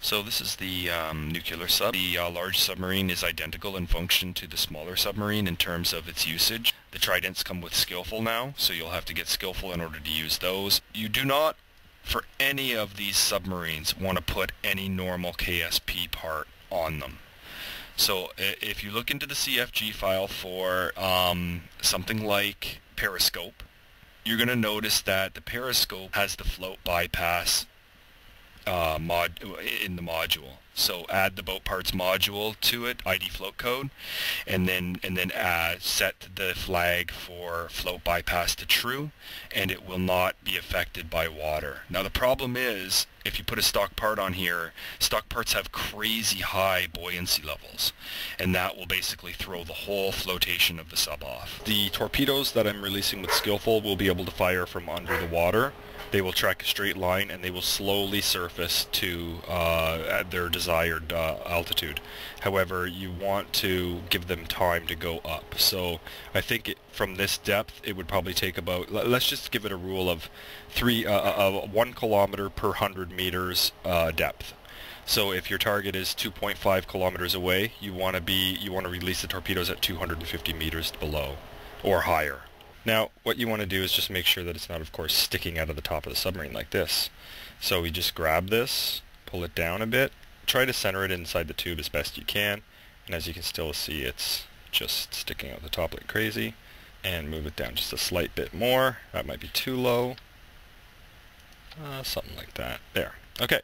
So this is the nuclear sub. The large submarine is identical in function to the smaller submarine in terms of its usage. The Tridents come with Skillful now, so you'll have to get Skillful in order to use those. You do not, for any of these submarines, want to put any normal KSP part on them. So if you look into the CFG file for something like periscope, you're going to notice that the periscope has the float bypass mod in the module. So add the boat parts module to it, ID float code, and then set the flag for float bypass to true, and it will not be affected by water. Now the problem is, if you put a stock part on here, stock parts have crazy high buoyancy levels, and that will basically throw the whole flotation of the sub off. The torpedoes that I'm releasing with Skillful will be able to fire from under the water. They will track a straight line, and they will slowly surface to at their desired altitude. However, you want to give them time to go up. So I think from this depth, it would probably take about, let's just give it a rule of 1 kilometer per 100 meters depth. So if your target is 2.5 kilometers away, you want to release the torpedoes at 250 meters below or higher. Now, what you want to do is just make sure that it's not, of course, sticking out of the top of the submarine like this. So we just grab this, pull it down a bit, try to center it inside the tube as best you can, and as you can still see, it's just sticking out the top like crazy, and move it down just a slight bit more. That might be too low. Something like that. There. Okay.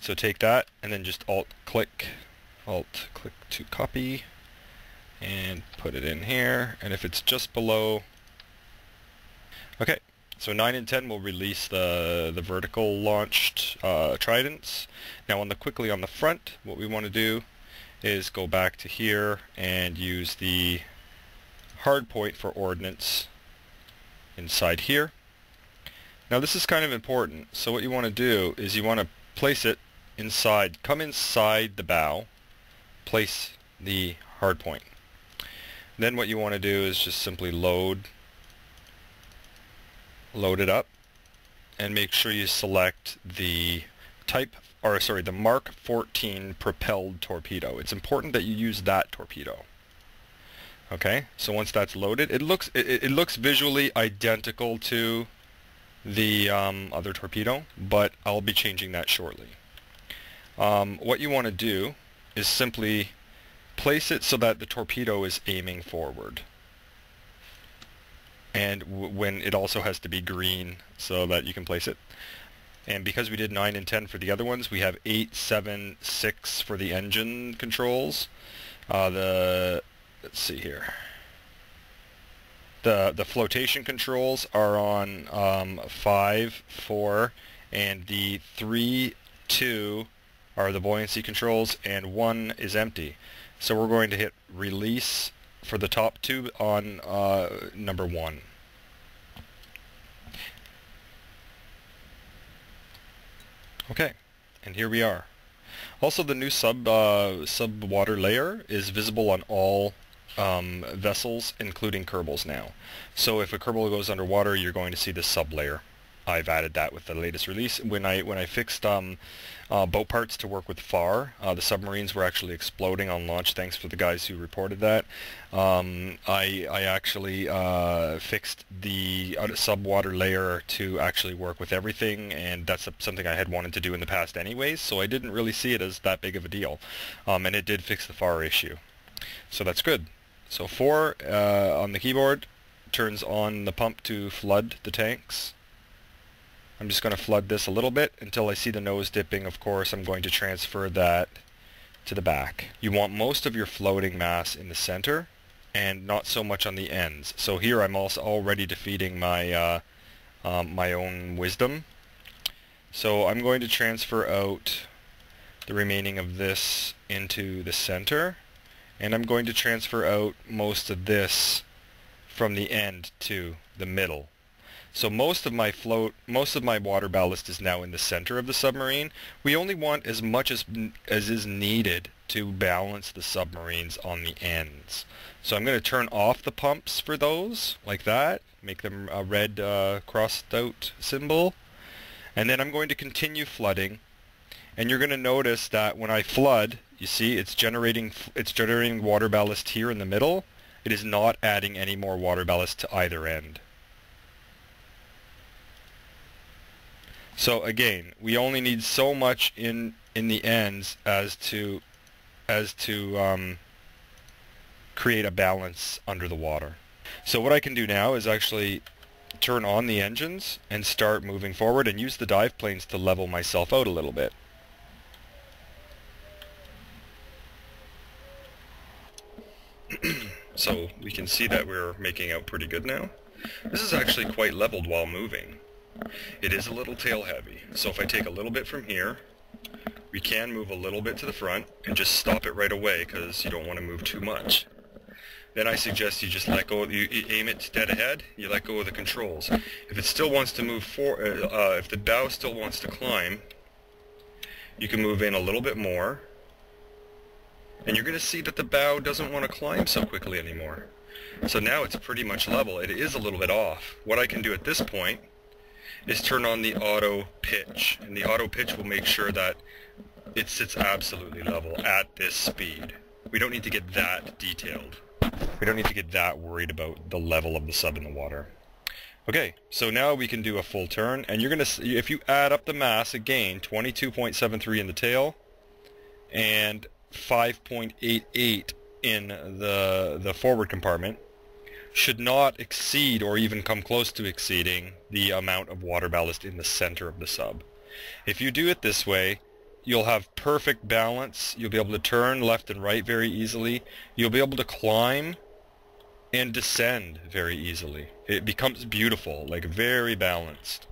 So take that, and then just Alt-click to copy, and put it in here, and if it's just below... Okay, so 9 and 10 will release the vertical launched Tridents. Now quickly on the front, what we want to do is go back to here and use the hard point for ordnance inside here. Now this is kind of important, so what you want to do is you want to place it inside, come inside the bow, place the hard point. Then what you want to do is just simply load it up, and make sure you select the Mark 14 propelled torpedo. It's important that you use that torpedo. Okay, so once that's loaded, it looks visually identical to the other torpedo, but I'll be changing that shortly. What you want to do is simply place it so that the torpedo is aiming forward. And when it also has to be green so that you can place it. And because we did 9 and 10 for the other ones, we have 8, 7, 6 for the engine controls. Let's see here. The flotation controls are on 5, 4, and the 3, 2 are the buoyancy controls, and 1 is empty. So we're going to hit release for the top two on number 1. Okay, and here we are. Also, the new sub-water layer is visible on all vessels, including Kerbals now. So if a Kerbal goes underwater, you're going to see the sub-layer. I've added that with the latest release. When I fixed boat parts to work with FAR, the submarines were actually exploding on launch. Thanks for the guys who reported that. I actually fixed the subwater layer to actually work with everything, and that's something I had wanted to do in the past anyways. So I didn't really see it as that big of a deal, and it did fix the FAR issue. So that's good. So 4 on the keyboard turns on the pump to flood the tanks. I'm just going to flood this a little bit until I see the nose dipping. Of course, I'm going to transfer that to the back. You want most of your floating mass in the center and not so much on the ends. So here I'm also already defeating my my own wisdom. So I'm going to transfer out the remaining of this into the center, and I'm going to transfer out most of this from the end to the middle. So most of my water ballast is now in the center of the submarine. We only want as much as is needed to balance the submarines on the ends. So I'm going to turn off the pumps for those, like that, make them a red crossed out symbol, and then I'm going to continue flooding And you're going to notice that when I flood, you see it's generating water ballast here in the middle. It is not adding any more water ballast to either end. So again, we only need so much in the ends as to create a balance under the water. So what I can do now is actually turn on the engines and start moving forward and use the dive planes to level myself out a little bit. So we can see that we're making out pretty good now. This is actually quite leveled while moving. It is a little tail heavy, so if I take a little bit from here, we can move a little bit to the front and just stop it right away because you don't want to move too much. Then I suggest you just let go, you aim it dead ahead, you let go of the controls. If it still wants to move forward, if the bow still wants to climb, you can move in a little bit more. And you're going to see that the bow doesn't want to climb so quickly anymore. So now it's pretty much level. It is a little bit off. What I can do at this point is turn on the auto pitch. And the auto pitch will make sure that it sits absolutely level at this speed. We don't need to get that detailed. We don't need to get that worried about the level of the sub in the water. Okay, so now we can do a full turn. And you're going to, if you add up the mass again, 22.73 in the tail. And 5.88 in the forward compartment should not exceed or even come close to exceeding the amount of water ballast in the center of the sub. If you do it this way, you'll have perfect balance. You'll be able to turn left and right very easily. You'll be able to climb and descend very easily. It becomes beautiful, like very balanced.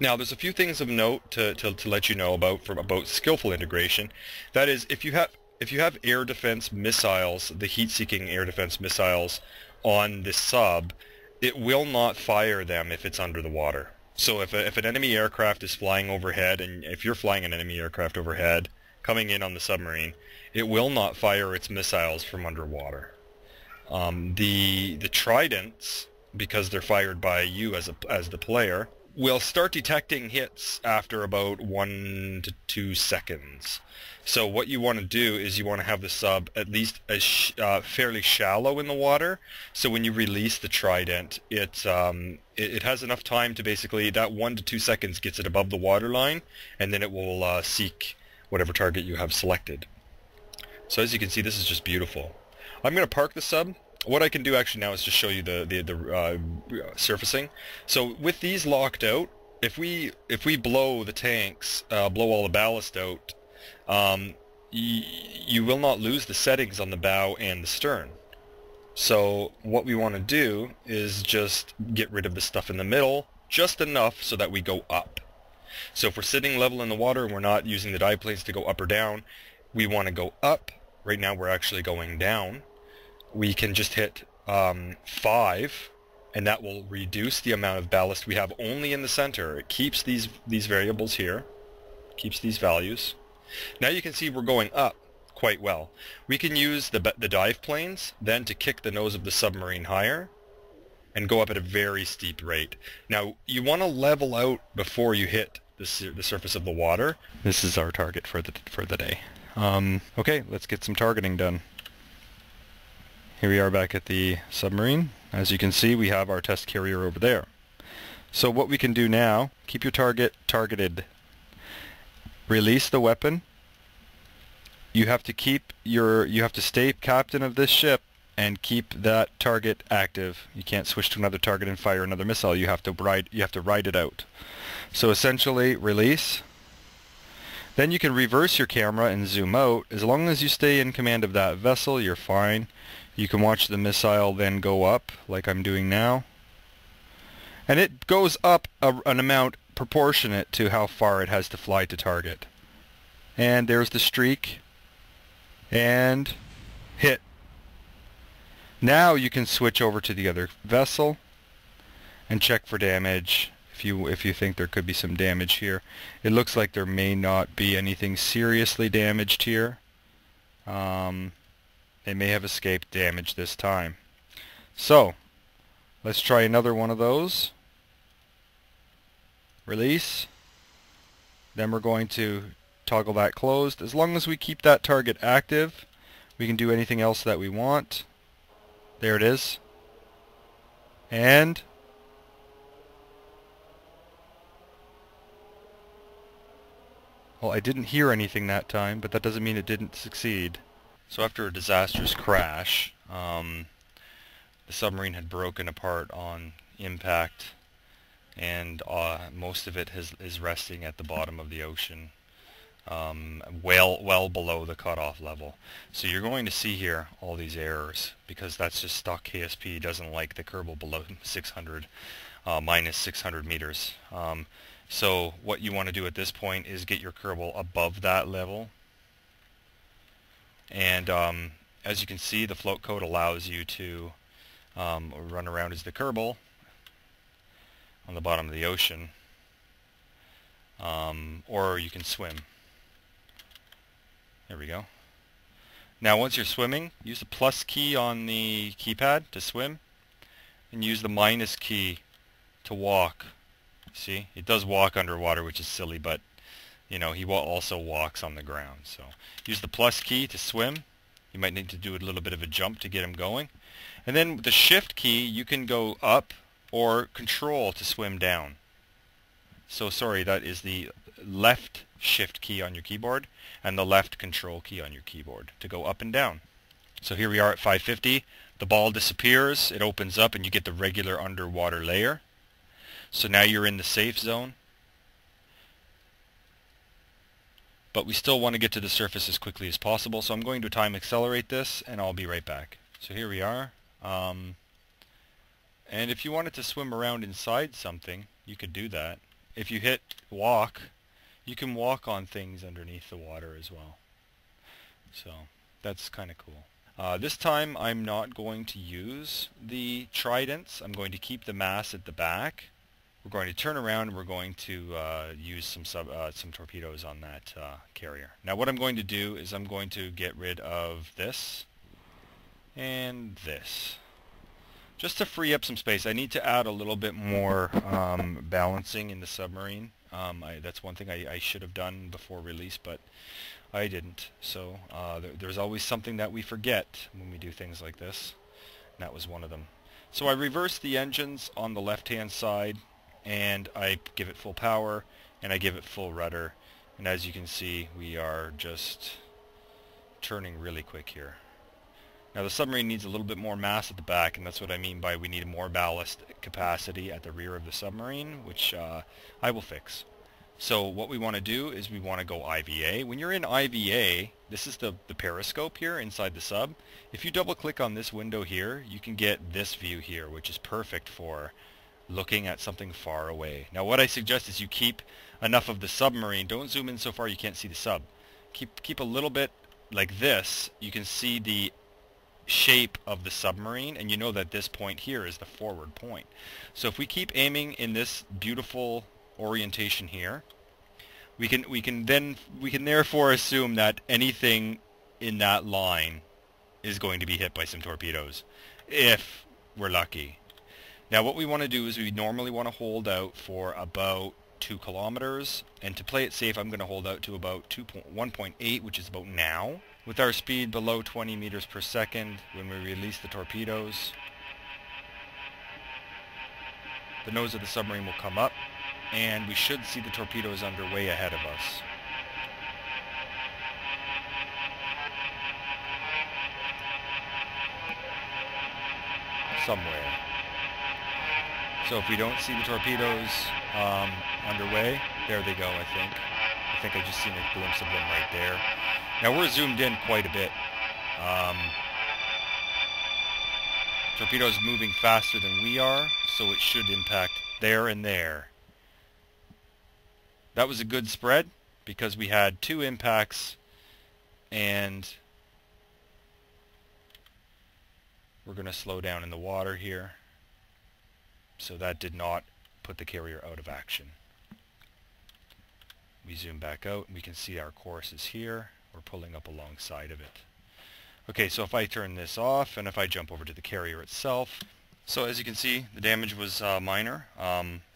Now, there's a few things of note to let you know about Skillful integration. That is, if you have air defense missiles, the heat-seeking air defense missiles on this sub, it will not fire them if it's under the water. So if an enemy aircraft is flying overhead, and if you're flying an enemy aircraft overhead, coming in on the submarine, it will not fire its missiles from underwater. The Tridents, because they're fired by you as the player, we'll start detecting hits after about 1 to 2 seconds. So what you want to do is you want to have the sub at least fairly shallow in the water, so when you release the Trident, it has enough time to basically, that 1 to 2 seconds gets it above the water line, and then it will seek whatever target you have selected. So as you can see, this is just beautiful. I'm going to park the sub. What I can do actually now is just show you the surfacing. So with these locked out, if we blow the tanks, blow all the ballast out, you will not lose the settings on the bow and the stern. So what we want to do is just get rid of the stuff in the middle, just enough so that we go up. So if we're sitting level in the water and we're not using the dive planes to go up or down, we want to go up. Right now we're actually going down. We can just hit 5, and that will reduce the amount of ballast we have only in the center. It keeps these variables here, keeps these values. Now you can see we're going up quite well. We can use the dive planes then to kick the nose of the submarine higher and go up at a very steep rate. Now you want to level out before you hit the surface of the water. This is our target for the day. Okay, let's get some targeting done. Here we are back at the submarine. As you can see, we have our test carrier over there. So what we can do now, keep your target targeted. Release the weapon. You have to stay captain of this ship and keep that target active. You can't switch to another target and fire another missile. You have to ride it out. So essentially, release. Then you can reverse your camera and zoom out. As long as you stay in command of that vessel, you're fine. You can watch the missile then go up, like I'm doing now. And it goes up an amount proportionate to how far it has to fly to target. And there's the streak. And hit. Now you can switch over to the other vessel and check for damage if you think there could be some damage here. It looks like there may not be anything seriously damaged here. They may have escaped damage this time. So, let's try another one of those. Release. Then we're going to toggle that closed. As long as we keep that target active, we can do anything else that we want. There it is. And well, I didn't hear anything that time, but that doesn't mean it didn't succeed. So after a disastrous crash, the submarine had broken apart on impact, and most of it is resting at the bottom of the ocean, well below the cutoff level. So you're going to see here all these errors, because that's just stock KSP doesn't like the Kerbal below 600, minus 600 meters. So what you want to do at this point is get your Kerbal above that level. And as you can see, the float code allows you to run around as the Kerbal on the bottom of the ocean, or you can swim. There we go. Now once you're swimming, use the plus key on the keypad to swim, and use the minus key to walk. See, it does walk underwater, which is silly, but you know, he also walks on the ground. So use the plus key to swim. You might need to do a little bit of a jump to get him going. And then with the shift key, you can go up, or control to swim down. So sorry, that is the left shift key on your keyboard and the left control key on your keyboard to go up and down. So here we are at 550. The ball disappears, it opens up, and you get the regular underwater layer. So now you're in the safe zone. But we still want to get to the surface as quickly as possible, so I'm going to time accelerate this and I'll be right back. So here we are. And if you wanted to swim around inside something, you could do that. If you hit walk, you can walk on things underneath the water as well. So that's kind of cool. This time I'm not going to use the tridents. I'm going to keep the mass at the back. We're going to turn around and we're going to use some torpedoes on that carrier. Now what I'm going to do is I'm going to get rid of this and this, just to free up some space. I need to add a little bit more balancing in the submarine. That's one thing I should have done before release, but I didn't. So there's always something that we forget when we do things like this, and that was one of them. So I reverse the engines on the left-hand side, and I give it full power, and I give it full rudder. And as you can see, we are just turning really quick here. Now the submarine needs a little bit more mass at the back, and that's what I mean by we need more ballast capacity at the rear of the submarine, which I will fix. So what we want to do is we want to go IVA. When you're in IVA, this is the periscope here inside the sub. If you double click on this window here, you can get this view here, which is perfect for looking at something far away. Now what I suggest is you keep enough of the submarine. Don't zoom in so far you can't see the sub. Keep a little bit like this. You can see the shape of the submarine, and you know that this point here is the forward point. So if we keep aiming in this beautiful orientation here, we can therefore assume that anything in that line is going to be hit by some torpedoes if we're lucky. Now what we want to do is we normally want to hold out for about 2 kilometers, and to play it safe I'm going to hold out to about 1.8, which is about now. With our speed below 20 meters per second, when we release the torpedoes, the nose of the submarine will come up, and we should see the torpedoes underway ahead of us. Somewhere. So if we don't see the torpedoes underway, there they go, I think. I think I just seen a glimpse of them right there. Now we're zoomed in quite a bit. Torpedoes moving faster than we are, so it should impact there and there. That was a good spread because we had 2 impacts, and we're going to slow down in the water here. So that did not put the carrier out of action. We zoom back out and we can see our course is here. We're pulling up alongside of it. Okay, so if I turn this off and if I jump over to the carrier itself, so as you can see, the damage was minor.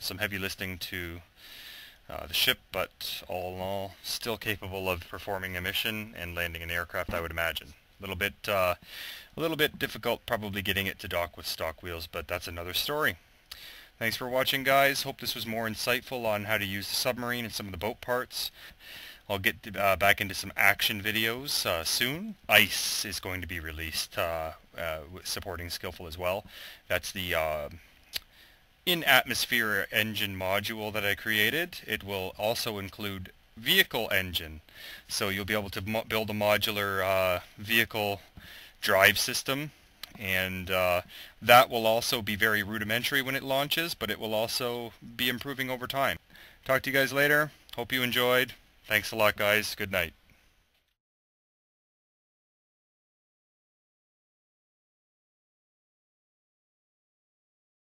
Some heavy listing to the ship, but all in all, still capable of performing a mission and landing an aircraft, I would imagine. A little bit difficult probably getting it to dock with stock wheels, but that's another story. Thanks for watching, guys. Hope this was more insightful on how to use the submarine and some of the boat parts. I'll get back into some action videos soon. ICE is going to be released, supporting Skillful as well. That's the in-atmosphere engine module that I created. It will also include vehicle engine, so you'll be able to build a modular vehicle drive system, and that will also be very rudimentary when it launches, but it will also be improving over time. Talk to you guys later. Hope you enjoyed. Thanks a lot, guys. Good night.